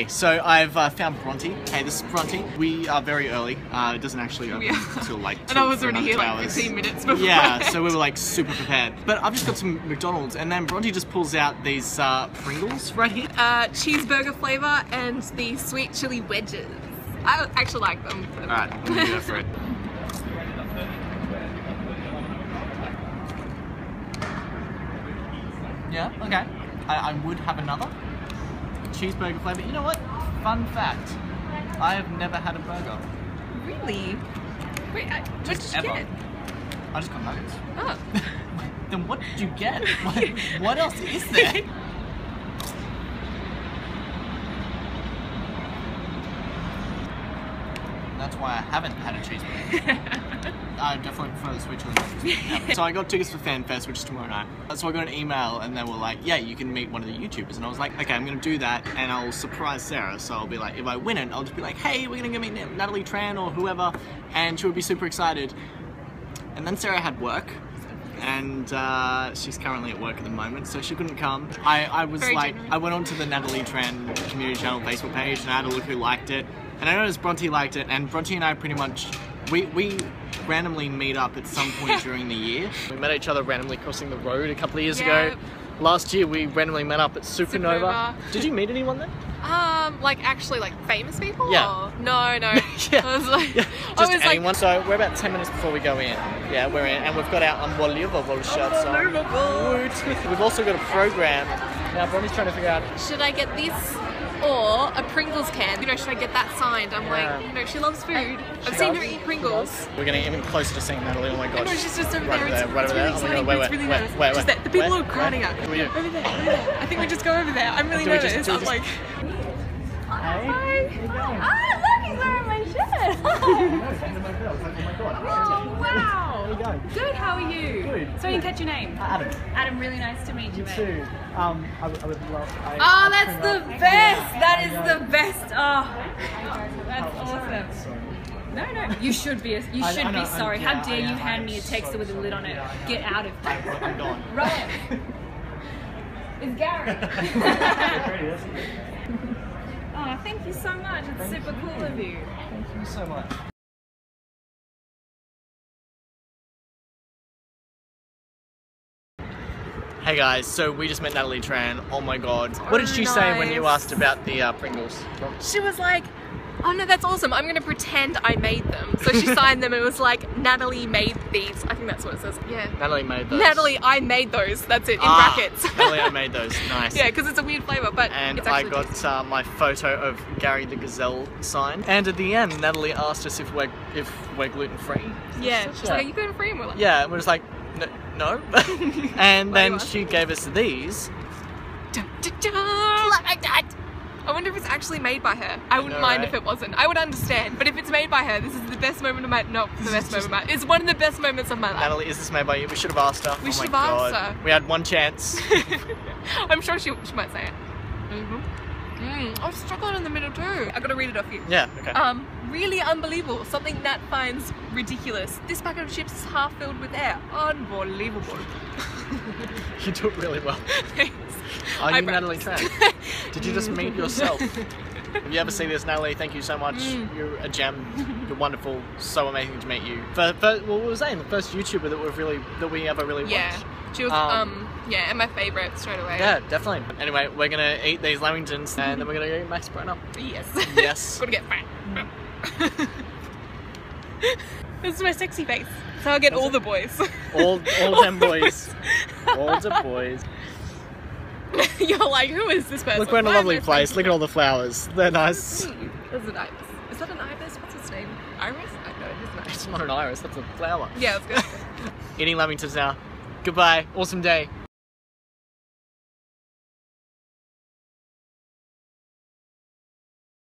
Hey, so I've found Bronte. Hey, this is Bronte. We are very early. It doesn't actually open until like 2 hours. And I was already here like 15 minutes before. Yeah, so we were like super prepared. But I've just got some McDonald's, and then Bronte just pulls out these Pringles right here. Cheeseburger flavour and the sweet chili wedges. I actually like them. Alright, I'm gonna go for it. Yeah, okay. I would have another cheeseburger flavour. You know what? Fun fact, I have never had a burger. Really? Wait, what did you get? I just got nuggets. Oh. Then what did you get? What else is there? That's why I haven't had a cheeseburger. I definitely prefer the sweet chili. So I got tickets for FanFest, which is tomorrow night. So I got an email and they were like, yeah, you can meet one of the YouTubers. And I was like, okay, I'm going to do that and I'll surprise Sarah. So I'll be like, if I win it, I'll just be like, hey, we're going to go meet Natalie Tran or whoever. And she would be super excited. And then Sarah had work. And she's currently at work at the moment, so she couldn't come. I was very like, generous. I went onto the Natalie Tran Community Channel Facebook page and I had a look who liked it. And I noticed Bronte liked it, and Bronte and I pretty much, we randomly meet up at some point during the year. We met each other randomly crossing the road a couple of years ago. Last year we randomly met up at Supernova. Did you meet anyone then? Like actually like famous people? Yeah. Or? No, no. Yeah. I was like, yeah. Just anyone. Like... So we're about 10 minutes before we go in. Yeah, we're in, and we've got our unbelievable shirts on. We've also got a program. Now Bronte's trying to figure out, should I get this or a Pringles can? You know, should I get that signed? I'm like, you know, she loves food. I've seen her eat Pringles. We're getting even closer to seeing Natalie. Oh my gosh. No, she's just over there. It's really exciting. It's really nervous. Just that the people are crowding up. Over there, over there. I think we just go over there. I'm really nervous. I'm like... Hi. Ah, look, he's wearing my shirt. Oh, wow. Good, how are you? Good. So I can catch your name. Adam. Adam, really nice to meet you, mate. You too. I would love... Oh, that's the best! That is the best! Oh, that's awesome. No, no, you should be. You should be sorry. How dare you hand me a texter with a lid on it? Get out of here. I'm gone. Right. It's Gary. Oh, thank you so much. It's super cool of you. Thank you so much. Hey guys, so we just met Natalie Tran. Oh my god. What did she say when you asked about the Pringles? She was like, oh no, that's awesome. I'm going to pretend I made them. So she signed them and it was like, Natalie made these. I think that's what it says. Yeah. Natalie made those. Natalie, I made those. That's it, in brackets. Natalie, I made those. Nice. Yeah, because it's a weird flavour, but and it's actually I got my photo of Gary the Gazelle signed. And at the end, Natalie asked us if we're gluten free. Yeah. She's like, are you gluten free? And we're like, yeah. And we're just like, no. And then she gave us these. I wonder if it's actually made by her. I wouldn't mind if it wasn't. I would understand, but if it's made by her, this is the best moment of my It's one of the best moments of my life. Natalie, is this made by you? We should have asked her. We should have asked her. We had one chance. I'm sure she might say it. I struggled in the middle too. I gotta read it off you. Yeah. Okay. Really unbelievable. Something Nat finds ridiculous. This bucket of chips is half filled with air. Unbelievable. You do it really well. Thanks. Are you Natalie Tran? Did you just meet yourself? If you ever see this, Natalie, thank you so much. You're a gem. You're wonderful. So amazing to meet you. Well, what was I saying? The first YouTuber that we ever really watched. She was and my favourite straight away. Yeah, definitely. Anyway, we're gonna eat these lamingtons and then we're gonna go Max Brenner. Yes. Yes. Gotta get fat. This is my sexy face. So I'll get all the boys. All them boys. All the boys. You're like, who is this person? Look, we're in a lovely place. Look at all the flowers. They're nice. That's an ibis. Is that an ibis? What's its name? Iris? I don't know. It is not. It's not an iris. That's a flower. Yeah, it's good. Eating lamingtons now. Goodbye. Awesome day.